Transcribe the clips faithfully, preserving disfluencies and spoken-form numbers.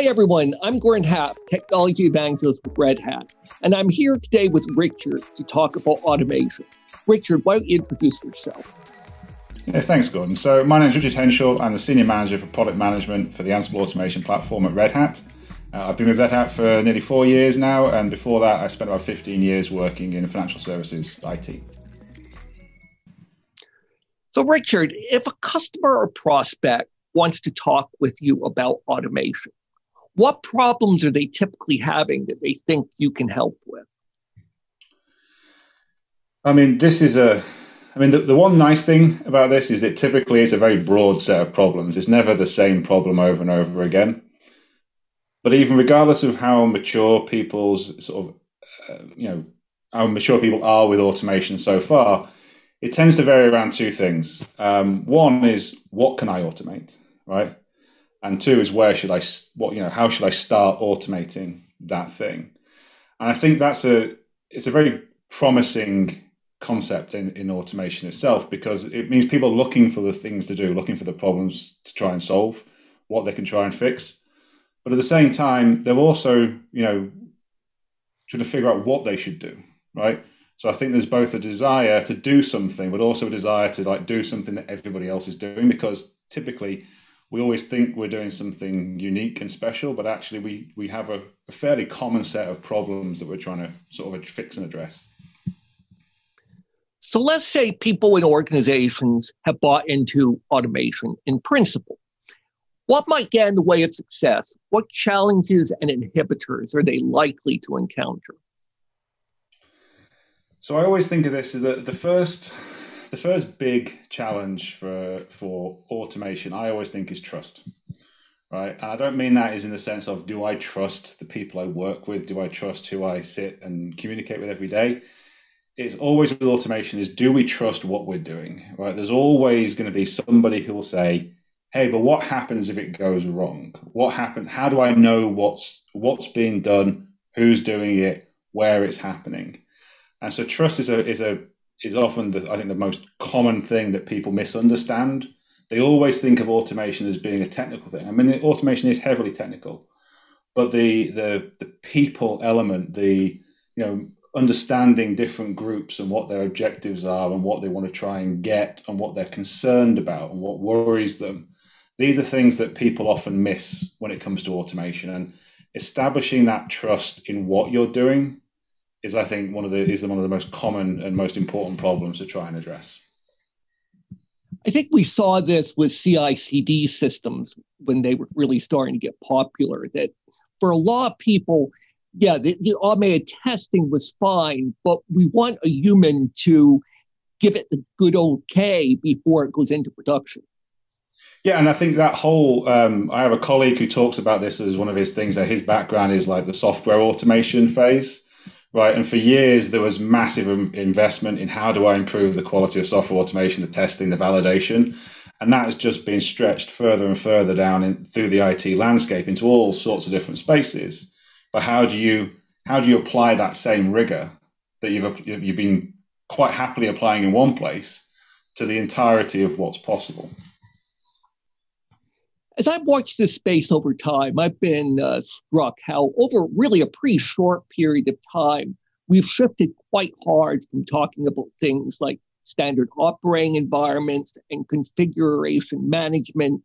Hi, everyone. I'm Gordon Haff, Technology Evangelist with Red Hat, and I'm here today with Richard to talk about automation. Richard, why don't you introduce yourself? Yeah, thanks, Gordon. So my name is Richard Henshall. I'm the Senior Manager for Product Management for the Ansible Automation platform at Red Hat. Uh, I've been with Red Hat for nearly four years now, and before that, I spent about fifteen years working in financial services I T. So, Richard, if a customer or prospect wants to talk with you about automation, what problems are they typically having that they think you can help with? I mean, this is a, I mean, the, the one nice thing about this is that typically it's a very broad set of problems. It's never the same problem over and over again. But even regardless of how mature people's sort of, uh, you know, how mature people are with automation so far, it tends to vary around two things. Um, one is, what can I automate, right? And two is where should I, what, you know, how should I start automating that thing? And I think that's a, it's a very promising concept in, in automation itself, because it means people are looking for the things to do, looking for the problems to try and solve, what they can try and fix. But at the same time, they're also, you know, trying to figure out what they should do, right? So I think there's both a desire to do something, but also a desire to like do something that everybody else is doing, because typically, we always think we're doing something unique and special, but actually we, we have a, a fairly common set of problems that we're trying to sort of fix and address. So let's say people in organizations have bought into automation in principle. What might get in the way of success? What challenges and inhibitors are they likely to encounter? So I always think of this as the, the first... The first big challenge for for automation, I always think, is trust, right? And I don't mean that is in the sense of, do I trust the people I work with? Do I trust who I sit and communicate with every day? It's always with automation is, do we trust what we're doing, right? There's always going to be somebody who will say, hey, but what happens if it goes wrong? What happened? How do I know what's what's being done, who's doing it, where it's happening? And so trust is a is a is often, the, I think, the most common thing that people misunderstand. They always think of automation as being a technical thing. I mean, automation is heavily technical, but the the the people element, the you know understanding different groups and what their objectives are and what they want to try and get and what they're concerned about and what worries them, these are things that people often miss when it comes to automation. And establishing that trust in what you're doing is, I think, one of the is one of the most common and most important problems to try and address. I think we saw this with C I C D systems when they were really starting to get popular, that for a lot of people, yeah, the, the automated testing was fine, but we want a human to give it the good okay before it goes into production. Yeah, and I think that whole, um, I have a colleague who talks about this as one of his things, that his background is like the software automation phase. Right, and for years, there was massive investment in how do I improve the quality of software automation, the testing, the validation. And that has just been stretched further and further down in, through the I T landscape into all sorts of different spaces. But how do you how do you apply that same rigor that you've, you've been quite happily applying in one place to the entirety of what's possible? As I've watched this space over time, I've been uh, struck how over really a pretty short period of time, we've shifted quite hard from talking about things like standard operating environments and configuration management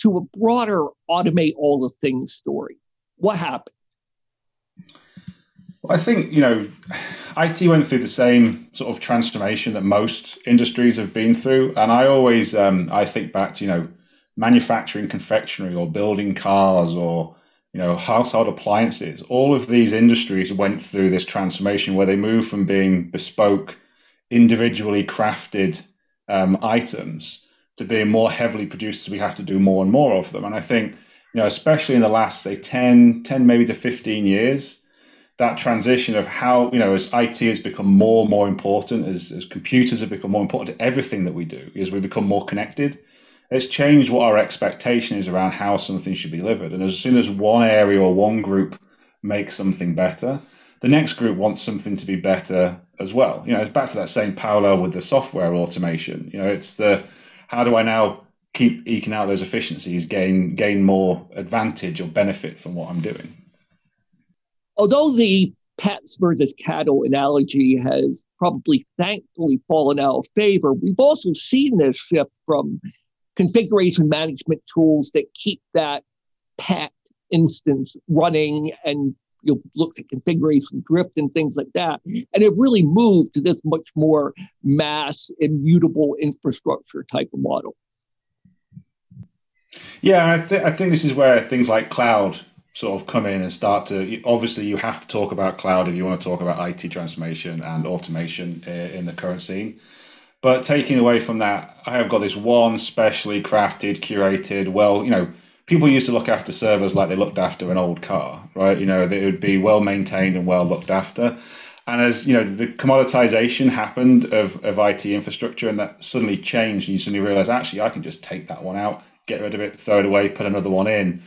to a broader automate all the things story. What happened? Well, I think, you know, I T went through the same sort of transformation that most industries have been through. And I always, um, I think back to, you know, manufacturing confectionery or building cars or you know household appliances. All of these industries went through this transformation where they moved from being bespoke, individually crafted um, items to being more heavily produced, so we have to do more and more of them. And I think, you know, especially in the last, say, ten, ten maybe to fifteen years, that transition of how, you know, as I T has become more and more important, as, as computers have become more important to everything that we do, as we become more connected, it's changed what our expectation is around how something should be delivered. And as soon as one area or one group makes something better, the next group wants something to be better as well. You know, it's back to that same parallel with the software automation. You know, it's the, how do I now keep eking out those efficiencies, gain gain more advantage or benefit from what I'm doing. Although the pets versus cattle analogy has probably thankfully fallen out of favor, we've also seen this shift from configuration management tools that keep that pet instance running, and you'll look at configuration drift and things like that, and have really moved to this much more mass, immutable infrastructure type of model. Yeah, I, th- I think this is where things like cloud sort of come in and start to, obviously you have to talk about cloud if you want to talk about I T transformation and automation in the current scene. But taking away from that, I have got this one specially crafted, curated, well, you know, people used to look after servers like they looked after an old car, right? You know, it would be well maintained and well looked after. And as, you know, the commoditization happened of, of I T infrastructure, and that suddenly changed, and you suddenly realize, actually, I can just take that one out, get rid of it, throw it away, put another one in.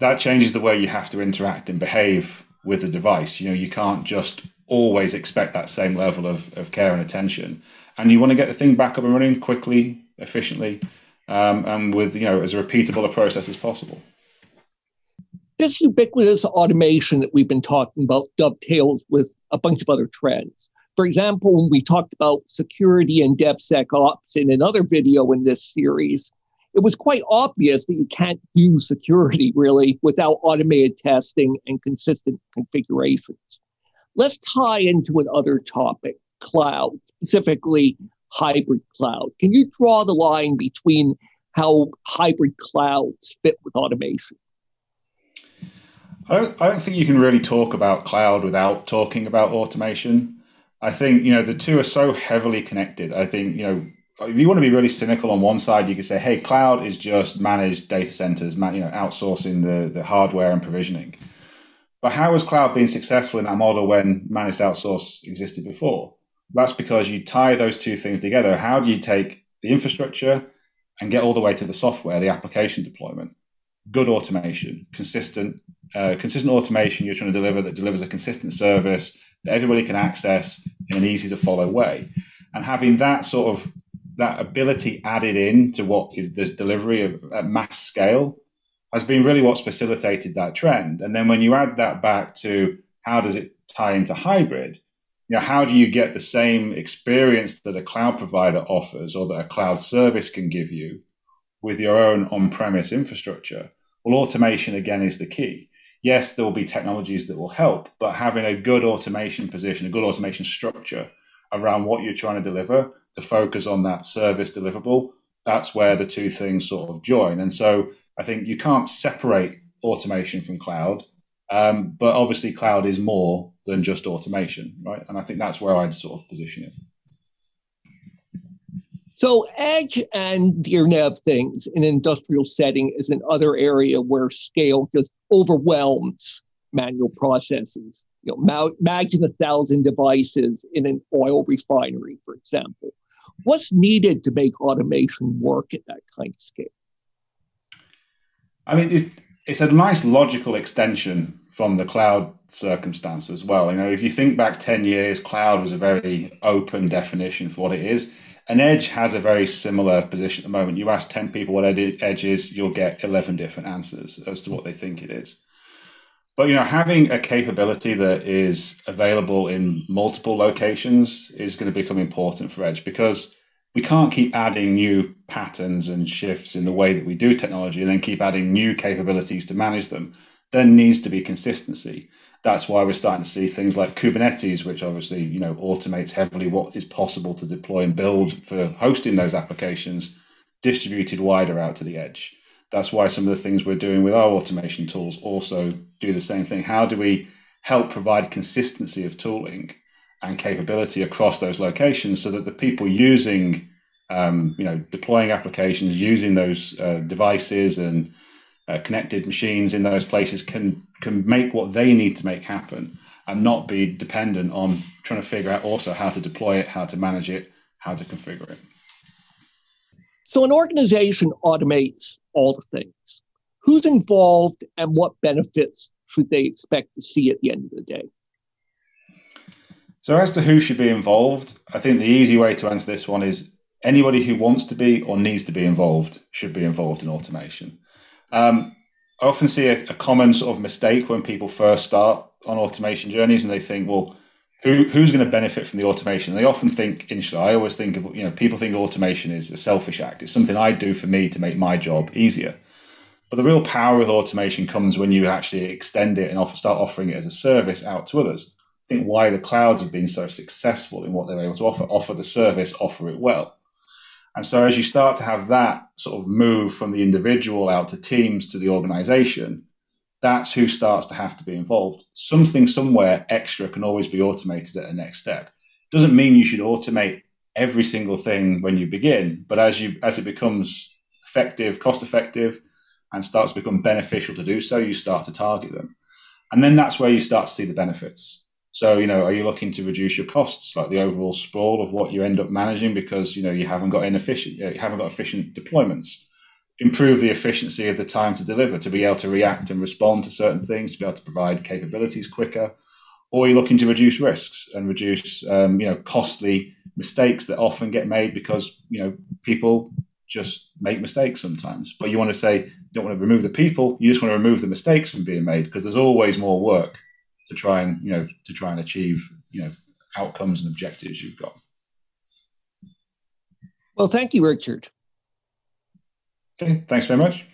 That changes the way you have to interact and behave with the device. You know, you can't just always expect that same level of, of care and attention. And you want to get the thing back up and running quickly, efficiently, um, and with, you know, as repeatable a process as possible. This ubiquitous automation that we've been talking about dovetails with a bunch of other trends. For example, when we talked about security and DevSecOps in another video in this series, it was quite obvious that you can't do security really without automated testing and consistent configurations. Let's tie into another topic, cloud, specifically hybrid cloud. Can you draw the line between how hybrid clouds fit with automation? I don't, I don't think you can really talk about cloud without talking about automation. I think, you know, the two are so heavily connected. I think, you know, if you want to be really cynical on one side, you could say, hey, cloud is just managed data centers, you know, outsourcing the, the hardware and provisioning. But how has cloud been successful in that model when managed outsource existed before? That's because you tie those two things together. How do you take the infrastructure and get all the way to the software, the application deployment? Good automation, consistent, uh, consistent automation you're trying to deliver that delivers a consistent service that everybody can access in an easy to follow way. And having that sort of that ability added in to what is the delivery of, at mass scale has been really what's facilitated that trend. And then when you add that back to how does it tie into hybrid, you know, how do you get the same experience that a cloud provider offers or that a cloud service can give you with your own on-premise infrastructure? Well, automation, again, is the key. Yes, there will be technologies that will help, but having a good automation position, a good automation structure around what you're trying to deliver to focus on that service deliverable, that's where the two things sort of join. And so I think you can't separate automation from cloud, um, but obviously cloud is more than just automation, right? And I think that's where I'd sort of position it. So edge and near-net things in industrial setting is another area where scale just overwhelms manual processes. You know, imagine a thousand devices in an oil refinery, for example. What's needed to make automation work at that kind of scale? I mean, it, it's a nice logical extension from the cloud circumstance as well. You know, if you think back ten years, cloud was a very open definition for what it is. And edge has a very similar position at the moment. You ask ten people what edge is, you'll get eleven different answers as to what they think it is. But, you know, having a capability that is available in multiple locations is going to become important for edge, because we can't keep adding new patterns and shifts in the way that we do technology and then keep adding new capabilities to manage them. There needs to be consistency. That's why we're starting to see things like Kubernetes, which obviously, you know, automates heavily what is possible to deploy and build for hosting those applications, distributed wider out to the edge. That's why some of the things we're doing with our automation tools also do the same thing. How do we help provide consistency of tooling and capability across those locations so that the people using, um, you know, deploying applications, using those uh, devices and uh, connected machines in those places can, can make what they need to make happen and not be dependent on trying to figure out also how to deploy it, how to manage it, how to configure it. So an organization automates all the things. Who's involved and what benefits should they expect to see at the end of the day? So as to who should be involved, I think the easy way to answer this one is anybody who wants to be or needs to be involved should be involved in automation. Um, I often see a, a common sort of mistake when people first start on automation journeys, and they think, well, who, who's going to benefit from the automation? And they often think, initially, I always think of, you know, people think automation is a selfish act. It's something I do for me to make my job easier. But the real power with automation comes when you actually extend it and offer, start offering it as a service out to others. I think why the clouds have been so successful in what they're able to offer, offer the service, offer it well. And so as you start to have that sort of move from the individual out to teams to the organization, that's who starts to have to be involved. Something somewhere extra can always be automated at a next step. Doesn't mean you should automate every single thing when you begin, but as you as it becomes effective, cost effective, and starts to become beneficial to do so, you start to target them. And then that's where you start to see the benefits. So, you know, are you looking to reduce your costs, like the overall sprawl of what you end up managing because, you know, you haven't got inefficient, you haven't got efficient deployments? Improve the efficiency of the time to deliver, to be able to react and respond to certain things, to be able to provide capabilities quicker. Or you're looking to reduce risks and reduce, um, you know, costly mistakes that often get made because, you know, people just make mistakes sometimes. But you want to say, you don't want to remove the people, you just want to remove the mistakes from being made, because there's always more work to try and, you know, to try and achieve, you know, outcomes and objectives you've got. Well, thank you, Richard. Okay, thanks very much.